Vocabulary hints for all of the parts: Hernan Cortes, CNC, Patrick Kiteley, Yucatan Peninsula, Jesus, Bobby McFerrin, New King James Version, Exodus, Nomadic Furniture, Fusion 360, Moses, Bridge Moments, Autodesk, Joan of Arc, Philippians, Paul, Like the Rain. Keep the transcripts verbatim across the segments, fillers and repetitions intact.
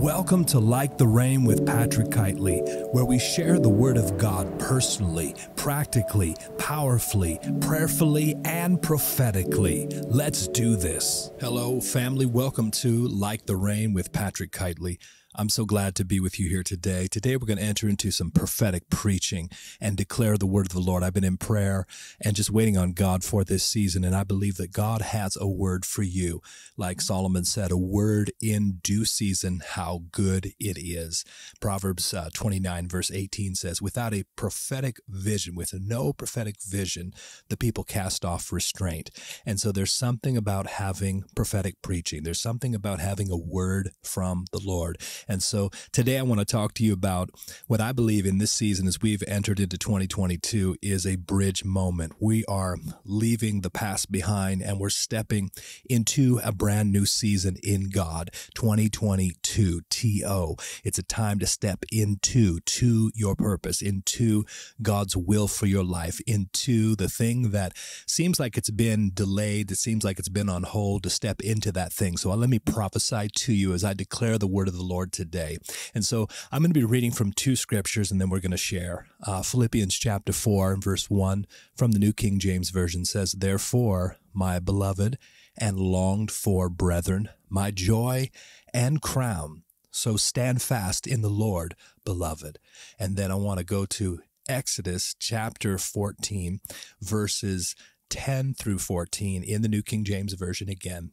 Welcome to Like the Rain with Patrick Kiteley, where we share the Word of God personally, practically, powerfully, prayerfully, and prophetically. Let's do this. Hello, family. Welcome to Like the Rain with Patrick Kiteley. I'm so glad to be with you here today. Today, we're going to enter into some prophetic preaching and declare the word of the Lord. I've been in prayer and just waiting on God for this season, and I believe that God has a word for you. Like Solomon said, a word in due season, how good it is. Proverbs uh, twenty-nine, verse eighteen says, without a prophetic vision, with no prophetic vision, the people cast off restraint. And so there's something about having prophetic preaching. There's something about having a word from the Lord. And so today I want to talk to you about what I believe in this season as we've entered into twenty twenty-two is a bridge moment. We are leaving the past behind and we're stepping into a brand new season in God, twenty twenty-two, T O. It's a time to step into to your purpose, into God's will for your life, into the thing that seems like it's been delayed, that seems like it's been on hold, to step into that thing. So let me prophesy to you as I declare the word of the Lord today. And so I'm going to be reading from two scriptures and then we're going to share. Uh, Philippians chapter four and verse one from the New King James Version says, therefore, my beloved and longed for brethren, my joy and crown, so stand fast in the Lord, beloved. And then I want to go to Exodus chapter fourteen, verses ten through fourteen in the New King James Version again.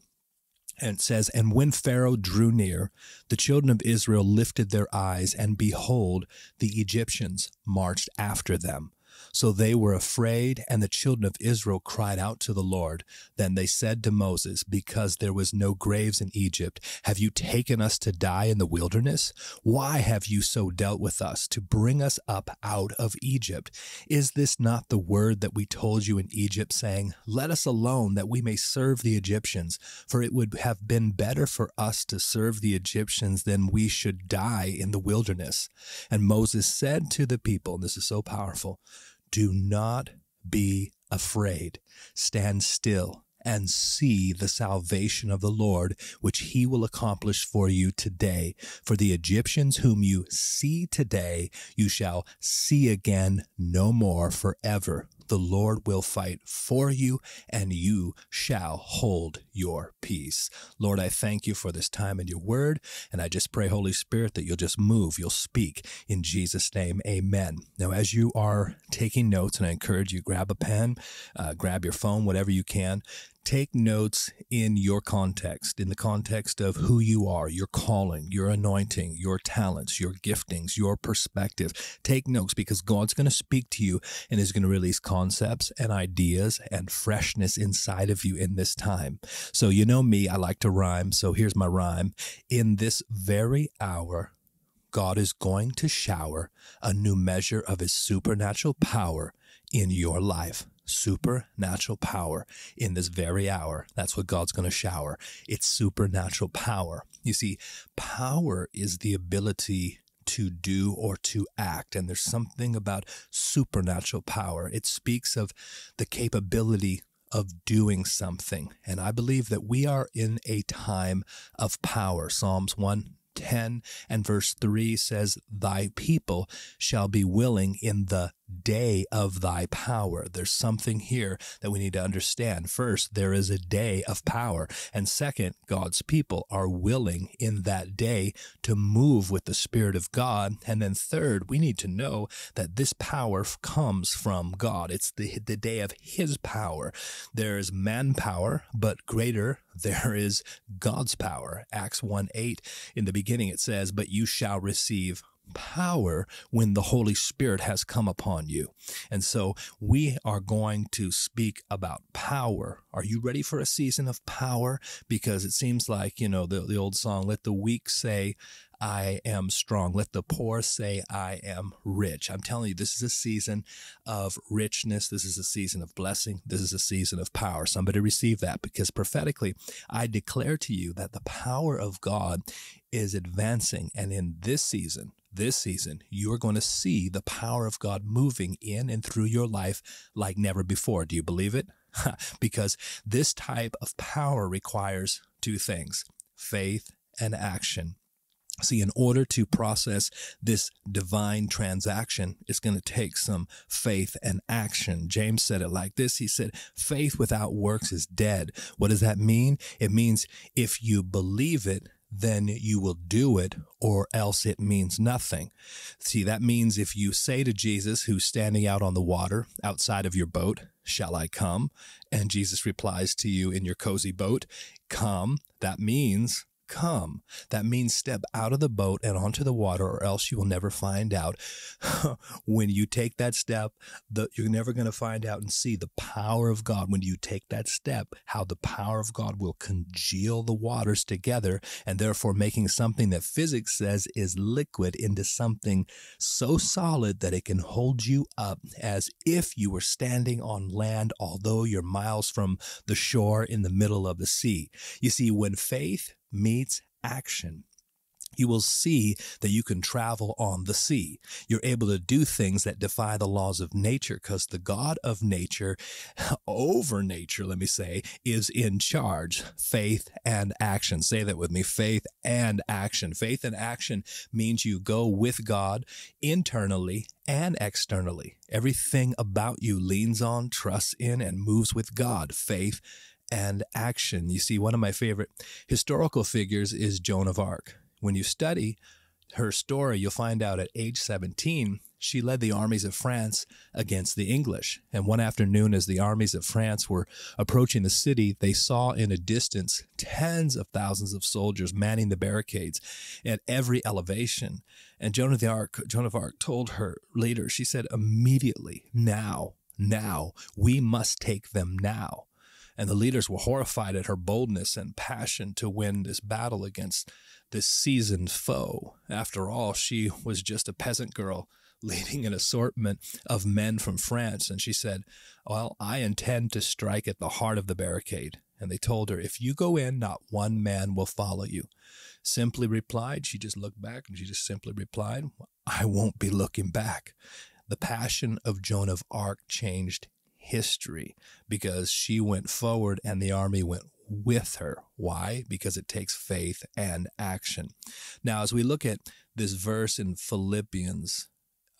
And it says, and when Pharaoh drew near, the children of Israel lifted their eyes, and behold, the Egyptians marched after them. So they were afraid, and the children of Israel cried out to the Lord. Then they said to Moses, because there was no graves in Egypt, have you taken us to die in the wilderness? Why have you so dealt with us, to bring us up out of Egypt? Is this not the word that we told you in Egypt, saying, let us alone, that we may serve the Egyptians? For it would have been better for us to serve the Egyptians than we should die in the wilderness. And Moses said to the people, and this is so powerful, do not be afraid. Stand still and see the salvation of the Lord, which he will accomplish for you today. For the Egyptians whom you see today, you shall see again no more forever. The Lord will fight for you, and you shall hold your peace. Lord, I thank you for this time and your word, and I just pray, Holy Spirit, that you'll just move, you'll speak. In Jesus' name, amen. Now, as you are taking notes, and I encourage you, grab a pen, uh, grab your phone, whatever you can. Take notes in your context, in the context of who you are, your calling, your anointing, your talents, your giftings, your perspective. Take notes because God's going to speak to you and is going to release concepts and ideas and freshness inside of you in this time. So you know me, I like to rhyme. So here's my rhyme. In this very hour, God is going to shower a new measure of his supernatural power in your life. Supernatural power in this very hour. That's what God's going to shower. It's supernatural power. You see, power is the ability to do or to act. And there's something about supernatural power. It speaks of the capability of doing something. And I believe that we are in a time of power. Psalms one ten and verse three says, thy people shall be willing in the day of thy power. There's something here that we need to understand. First, there is a day of power. And second, God's people are willing in that day to move with the Spirit of God. And then third, we need to know that this power comes from God. It's the, the day of his power. There is manpower, but greater there is God's power. Acts one eight, in the beginning it says, but you shall receive power when the Holy Spirit has come upon you. And so we are going to speak about power. Are you ready for a season of power? Because it seems like, you know, the, the old song, let the weak say, I am strong. Let the poor say, I am rich. I'm telling you, this is a season of richness. This is a season of blessing. This is a season of power. Somebody receive that, because prophetically, I declare to you that the power of God is advancing. And in this season, this season, you're going to see the power of God moving in and through your life like never before. Do you believe it? Because this type of power requires two things, faith and action. See, in order to process this divine transaction, it's going to take some faith and action. James said it like this. He said, faith without works is dead. What does that mean? It means if you believe it, then you will do it, or else it means nothing. See, that means if you say to Jesus, who's standing out on the water outside of your boat, shall I come? And Jesus replies to you in your cozy boat, come. That means come. That means step out of the boat and onto the water, or else you will never find out. When you take that step, the, you're never going to find out and see the power of God. When you take that step, how the power of God will congeal the waters together, and therefore making something that physics says is liquid into something so solid that it can hold you up as if you were standing on land, although you're miles from the shore in the middle of the sea. You see, when faith meets action, you will see that you can travel on the sea. You're able to do things that defy the laws of nature because the God of nature, over nature, let me say, is in charge. Faith and action. Say that with me. Faith and action. Faith and action means you go with God internally and externally. Everything about you leans on, trusts in, and moves with God. Faith and action. You see, one of my favorite historical figures is Joan of Arc. When you study her story, you'll find out at age seventeen, she led the armies of France against the English. And one afternoon, as the armies of France were approaching the city, they saw in a distance tens of thousands of soldiers manning the barricades at every elevation. And Joan of the Arc, Joan of Arc told her later, she said, immediately, now, now, we must take them now. And the leaders were horrified at her boldness and passion to win this battle against this seasoned foe. After all, she was just a peasant girl leading an assortment of men from France. And she said, well, I intend to strike at the heart of the barricade. And they told her, if you go in, not one man will follow you. Simply replied, she just looked back and she just simply replied, I won't be looking back. The passion of Joan of Arc changed history because she went forward and the army went with her. Why? Because it takes faith and action. Now, as we look at this verse in Philippians,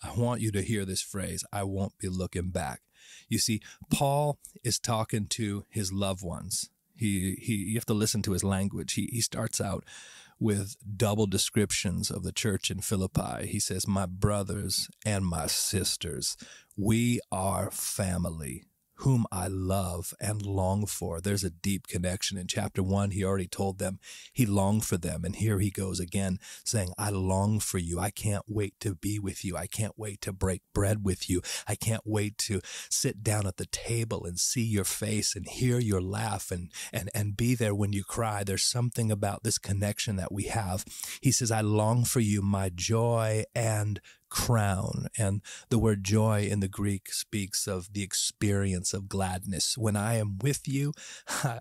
I want you to hear this phrase, I won't be looking back. You see, Paul is talking to his loved ones. He, he, you have to listen to his language. He, he starts out with double descriptions of the church in Philippi. He says, my brothers and my sisters, we are family, whom I love and long for. There's a deep connection. In chapter one, he already told them he longed for them. And here he goes again saying, I long for you. I can't wait to be with you. I can't wait to break bread with you. I can't wait to sit down at the table and see your face and hear your laugh and, and, and be there when you cry. There's something about this connection that we have. He says, I long for you, my joy and crown. And the word joy in the Greek speaks of the experience of gladness. When I am with you,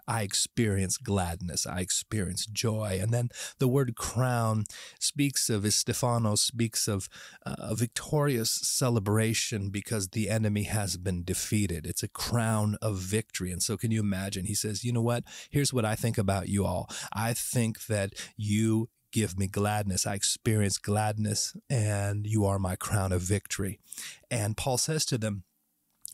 I experience gladness. I experience joy. And then the word crown speaks of, is Stephanos, speaks of uh, a victorious celebration because the enemy has been defeated. It's a crown of victory. And so can you imagine? He says, you know what? Here's what I think about you all. I think that you give me gladness. I experience gladness, and you are my crown of victory. And Paul says to them,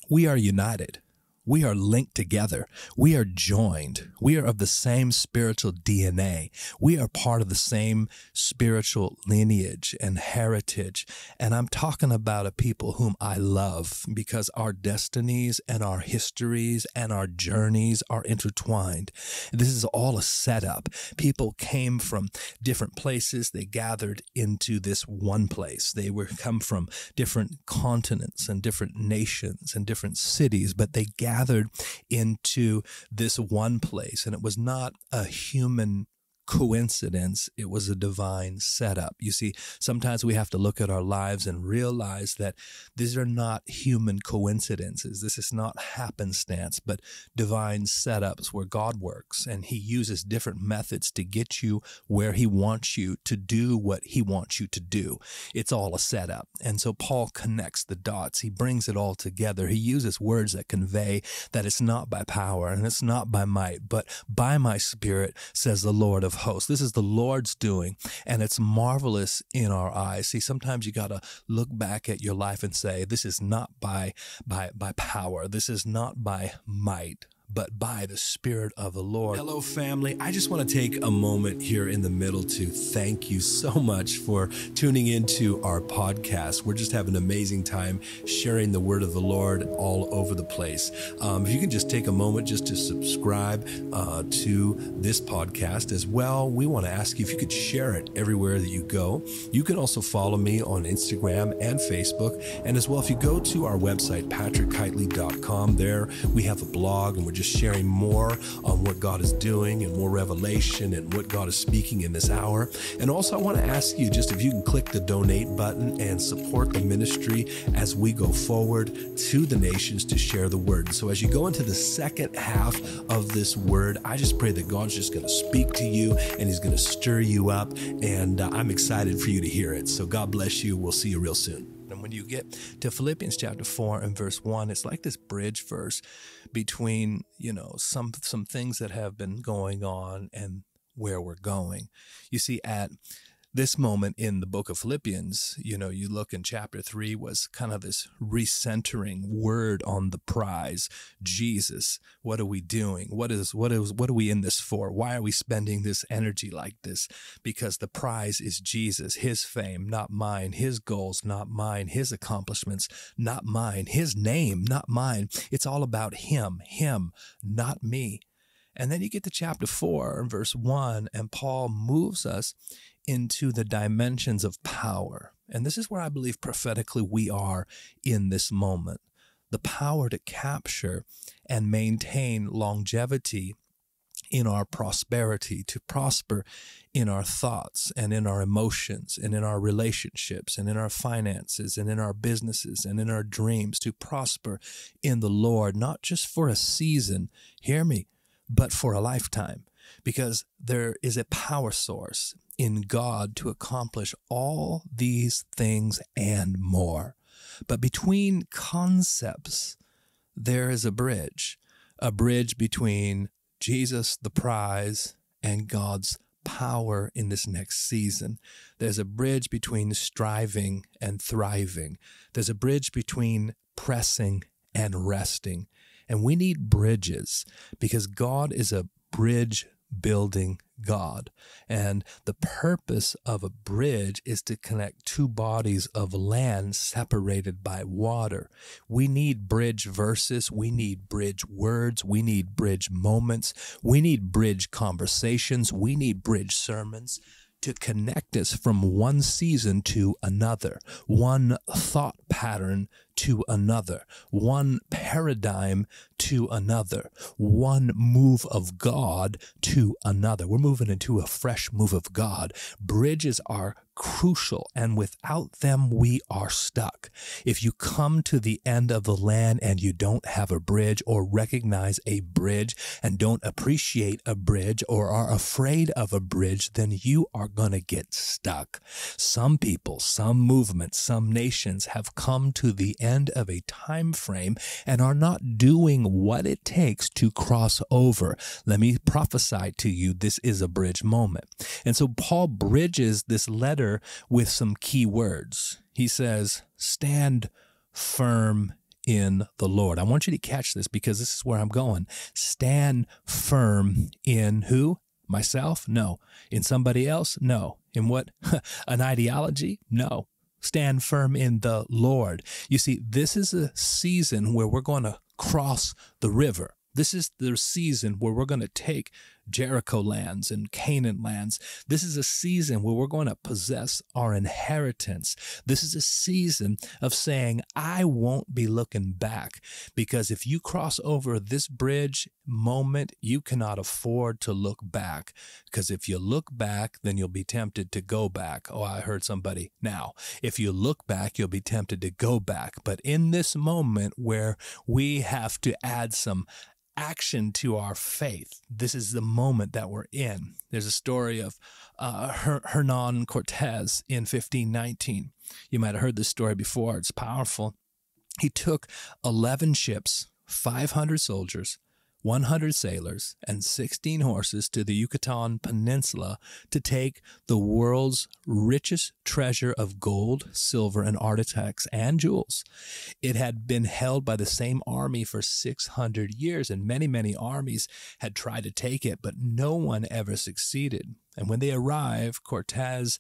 we are united. We are linked together. We are joined. We are of the same spiritual D N A. We are part of the same spiritual lineage and heritage. And I'm talking about a people whom I love because our destinies and our histories and our journeys are intertwined. This is all a setup. People came from different places. They gathered into this one place. They were come from different continents and different nations and different cities, but they gathered gathered into this one place. And it was not a human coincidence. It was a divine setup. You see, sometimes we have to look at our lives and realize that these are not human coincidences. This is not happenstance, but divine setups where God works and he uses different methods to get you where he wants you to do what he wants you to do. It's all a setup. And so Paul connects the dots. He brings it all together. He uses words that convey that it's not by power and it's not by might, but by my spirit, says the Lord of of hosts. This is the Lord's doing, and it's marvelous in our eyes. See, sometimes you got to look back at your life and say, this is not by, by, by power. This is not by might, but by the Spirit of the Lord. Hello, family. I just want to take a moment here in the middle to thank you so much for tuning into our podcast. We're just having an amazing time sharing the word of the Lord all over the place. Um, if you can just take a moment just to subscribe uh, to this podcast as well. We want to ask you if you could share it everywhere that you go. You can also follow me on Instagram and Facebook. And as well, if you go to our website, patrick kiteley dot com, there we have a blog, and we're just sharing more on what God is doing and more revelation and what God is speaking in this hour. And also, I want to ask you just if you can click the donate button and support the ministry as we go forward to the nations to share the word. So as you go into the second half of this word, I just pray that God's just going to speak to you and he's going to stir you up. And uh, I'm excited for you to hear it. So God bless you. We'll see you real soon. And when you get to Philippians chapter four and verse one, it's like this bridge verse between, you know, some some things that have been going on and where we're going. You see, at this moment in the book of Philippians, you know, you look in chapter three was kind of this recentering word on the prize. Jesus, what are we doing? What is, what is, what are we in this for? Why are we spending this energy like this? Because the prize is Jesus, his fame, not mine, his goals, not mine, his accomplishments, not mine, his name, not mine. It's all about him, him, not me. And then you get to chapter four and verse one, and Paul moves us into the dimensions of power. And this is where I believe prophetically we are in this moment. The power to capture and maintain longevity in our prosperity, to prosper in our thoughts and in our emotions and in our relationships and in our finances and in our businesses and in our dreams, to prosper in the Lord, not just for a season, hear me, but for a lifetime. Because there is a power source in God to accomplish all these things and more. But between concepts, there is a bridge, a bridge between Jesus, the prize, and God's power in this next season. There's a bridge between striving and thriving. There's a bridge between pressing and resting. And we need bridges because God is a bridge building God. And the purpose of a bridge is to connect two bodies of land separated by water. We need bridge verses. We need bridge words. We need bridge moments. We need bridge conversations. We need bridge sermons to connect us from one season to another, one thought pattern to another, one paradigm to another, one move of God to another. We're moving into a fresh move of God. Bridges are crucial, and without them, we are stuck. If you come to the end of the land and you don't have a bridge or recognize a bridge and don't appreciate a bridge or are afraid of a bridge, then you are going to get stuck. Some people, some movements, some nations have come to the end of a time frame and are not doing what it takes to cross over. Let me prophesy to you, this is a bridge moment. And so Paul bridges this letter with some key words. He says, stand firm in the Lord. I want you to catch this because this is where I'm going. Stand firm in who? Myself? No. In somebody else? No. In what? An ideology? No. Stand firm in the Lord. You see, this is a season where we're going to cross the river. This is the season where we're going to take Jericho lands and Canaan lands. This is a season where we're going to possess our inheritance. This is a season of saying, I won't be looking back, because if you cross over this bridge moment, you cannot afford to look back, because if you look back, then you'll be tempted to go back. Oh, I heard somebody now. If you look back, you'll be tempted to go back. But in this moment where we have to add some action to our faith, this is the moment that we're in. There's a story of uh, Her Hernan Cortes in fifteen nineteen. You might have heard this story before. It's powerful. He took eleven ships, five hundred soldiers, one hundred sailors, and sixteen horses to the Yucatan Peninsula to take the world's richest treasure of gold, silver, and artifacts and jewels. It had been held by the same army for six hundred years, and many, many armies had tried to take it, but no one ever succeeded. And when they arrived, Cortes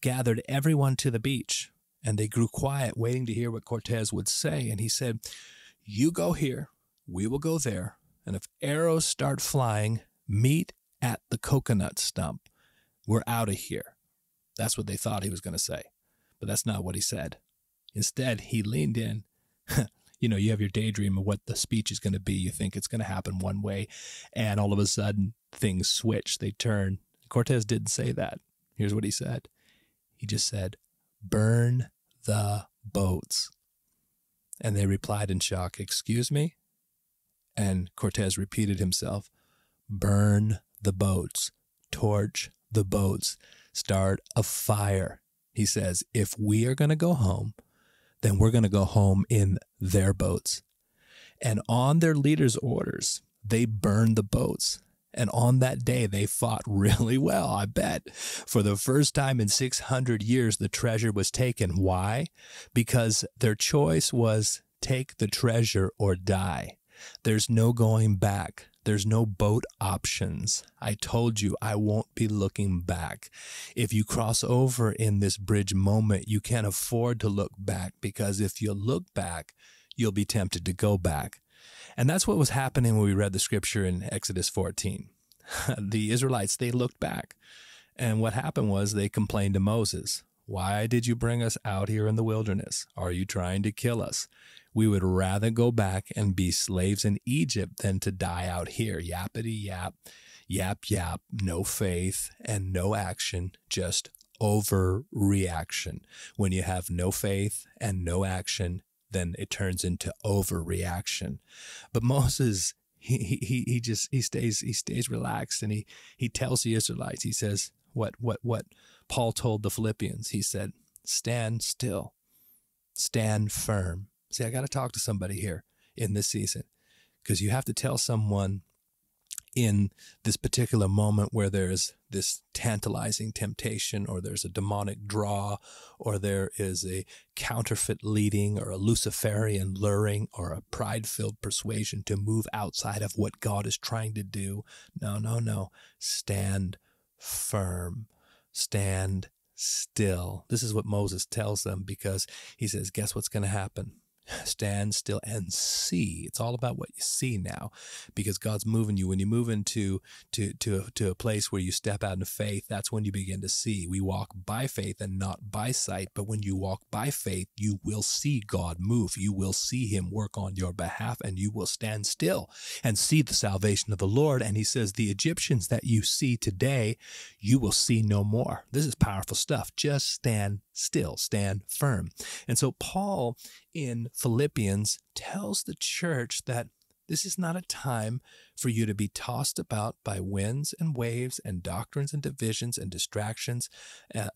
gathered everyone to the beach, and they grew quiet, waiting to hear what Cortes would say. And he said, "You go here, we will go there, and if arrows start flying, meet at the coconut stump. We're out of here." That's what they thought he was going to say, but that's not what he said. Instead, he leaned in. You know, you have your daydream of what the speech is going to be. You think it's going to happen one way, and all of a sudden, things switch. They turn. Cortes didn't say that. Here's what he said. He just said, "Burn the boats." And they replied in shock, "Excuse me?" And Cortes repeated himself, "Burn the boats, torch the boats, start a fire." He says, if we are going to go home, then we're going to go home in their boats. And on their leader's orders, they burned the boats. And on that day, they fought really well, I bet. For the first time in six hundred years, the treasure was taken. Why? Because their choice was take the treasure or die. There's no going back. There's no boat options. I told you, I won't be looking back. If you cross over in this bridge moment, you can't afford to look back, because if you look back, you'll be tempted to go back. And that's what was happening when we read the scripture in Exodus fourteen. The Israelites, they looked back. And what happened was they complained to Moses. "Why did you bring us out here in the wilderness? Are you trying to kill us? We would rather go back and be slaves in Egypt than to die out here." Yappity yap, yap yap, no faith and no action, just overreaction. When you have no faith and no action, then it turns into overreaction. But Moses, he he he just he stays he stays relaxed, and he he tells the Israelites. He says what what what Paul told the Philippians. He said, "Stand still, stand firm." See, I got to talk to somebody here in this season, because you have to tell someone in this particular moment where there's this tantalizing temptation, or there's a demonic draw, or there is a counterfeit leading, or a Luciferian luring, or a pride-filled persuasion to move outside of what God is trying to do. No, no, no. Stand firm. Stand still. This is what Moses tells them, because he says, guess what's going to happen? Stand still and see. It's all about what you see now, because God's moving you. When you move into to, to, to a place where you step out in faith, that's when you begin to see. We walk by faith and not by sight, but when you walk by faith, you will see God move. You will see him work on your behalf, and you will stand still and see the salvation of the Lord. And he says, the Egyptians that you see today, you will see no more. This is powerful stuff. Just stand still, stand firm. And so Paul in Philippians tells the church that this is not a time for you to be tossed about by winds and waves and doctrines and divisions and distractions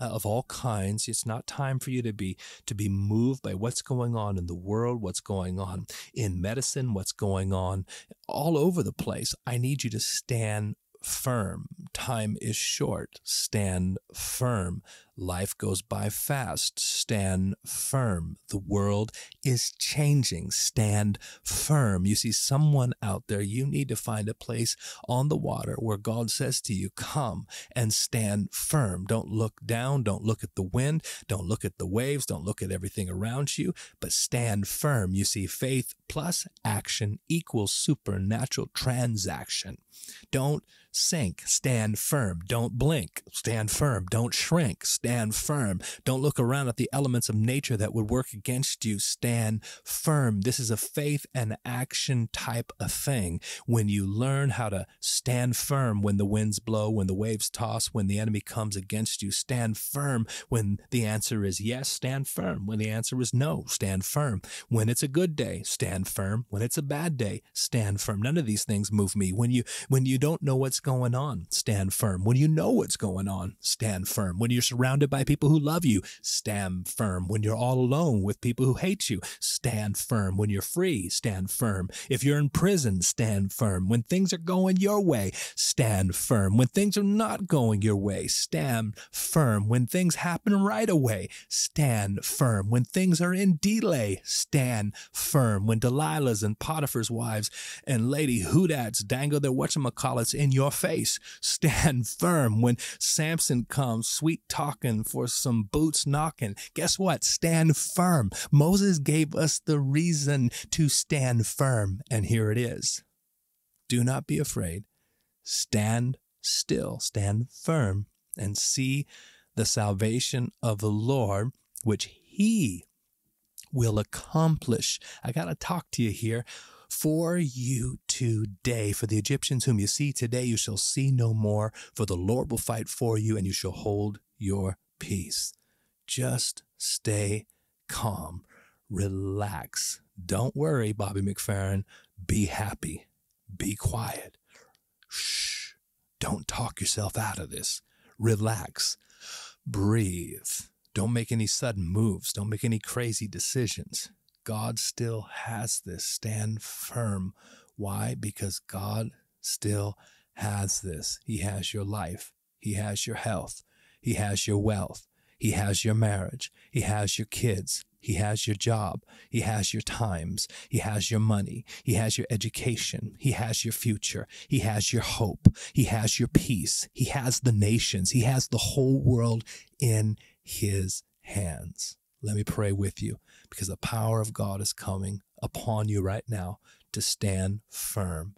of all kinds. It's not time for you to be to be moved by what's going on in the world, what's going on in medicine, what's going on all over the place. I need you to stand firm. Time is short. Stand firm. Life goes by fast. Stand firm. The world is changing. Stand firm. You see, someone out there, you need to find a place on the water where God says to you, come and stand firm. Don't look down. Don't look at the wind. Don't look at the waves. Don't look at everything around you, but stand firm. You see, faith plus action equals supernatural transaction. Don't sink. Stand firm. Don't blink. Stand firm. Don't shrink. Stand firm. Don't look around at the elements of nature that would work against you. Stand firm. This is a faith and action type of thing. When you learn how to stand firm when the winds blow, when the waves toss, when the enemy comes against you, stand firm. When the answer is yes, stand firm. When the answer is no, stand firm. When it's a good day, stand firm. When it's a bad day, stand firm. None of these things move me. When you when you don't know what's going on, stand firm. When you know what's going on, stand firm. When you're surrounded surrounded by people who love you. Stand firm when you're all alone with people who hate you. Stand firm when you're free. Stand firm. If you're in prison, stand firm. When things are going your way, stand firm. When things are not going your way, stand firm. When things happen right away, stand firm. When things are in delay, stand firm. When Delilah's and Potiphar's wives and Lady Hudats dangle their whatchamacallits in your face, stand firm. When Samson comes sweet talking for some boots knocking, guess what? Stand firm. Moses gave us the reason to stand firm, and here it is. Do not be afraid. Stand still, stand firm, and see the salvation of the Lord, which he will accomplish. I got to talk to you here. For you today, for the Egyptians whom you see today, you shall see no more, for the Lord will fight for you, and you shall hold your peace. Just stay calm. Relax. Don't worry, Bobby McFerrin. Be happy. Be quiet. Shh. Don't talk yourself out of this. Relax. Breathe. Don't make any sudden moves. Don't make any crazy decisions. God still has this. Stand firm. Why? Because God still has this. He has your life. He has your health. He has your wealth. He has your marriage. He has your kids. He has your job. He has your times. He has your money. He has your education. He has your future. He has your hope. He has your peace. He has the nations. He has the whole world in his hands. Let me pray with you, because the power of God is coming upon you right now to stand firm,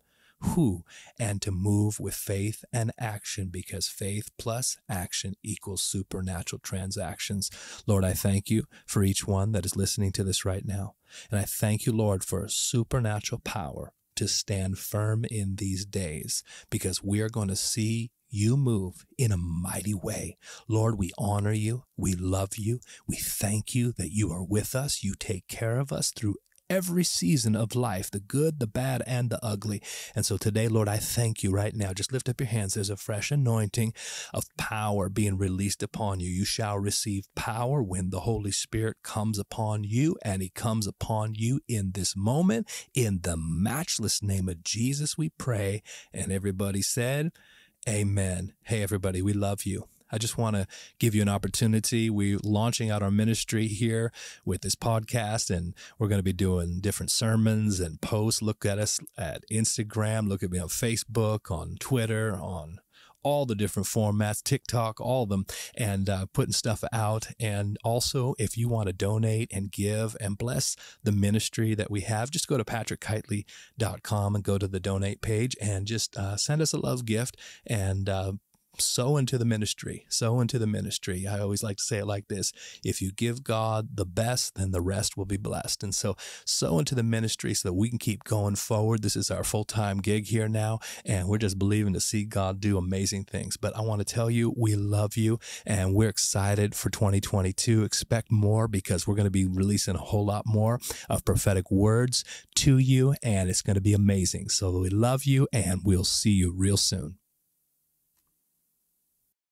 who, and to move with faith and action, because faith plus action equals supernatural transactions. Lord, I thank you for each one that is listening to this right now. And I thank you, Lord, for a supernatural power to stand firm in these days, because we are going to see you move in a mighty way. Lord, we honor you. We love you. We thank you that you are with us. You take care of us through every season of life, the good, the bad, and the ugly. And so today, Lord, I thank you right now. Just lift up your hands. There's a fresh anointing of power being released upon you. You shall receive power when the Holy Spirit comes upon you, and he comes upon you in this moment. In the matchless name of Jesus, we pray. And everybody said, amen. Hey, everybody, we love you. I just want to give you an opportunity. We're launching out our ministry here with this podcast, and we're going to be doing different sermons and posts. Look at us at Instagram. Look at me on Facebook, on Twitter, on all the different formats, TikTok, all of them, and uh, putting stuff out. And also, if you want to donate and give and bless the ministry that we have, just go to patrick kiteley dot com and go to the donate page and just uh, send us a love gift and uh, sow into the ministry, sow into the ministry. I always like to say it like this: if you give God the best, then the rest will be blessed. And so sow into the ministry so that we can keep going forward. This is our full-time gig here now, and we're just believing to see God do amazing things. But I want to tell you, we love you, and we're excited for twenty twenty-two. Expect more, because we're going to be releasing a whole lot more of prophetic words to you, and it's going to be amazing. So we love you, and we'll see you real soon.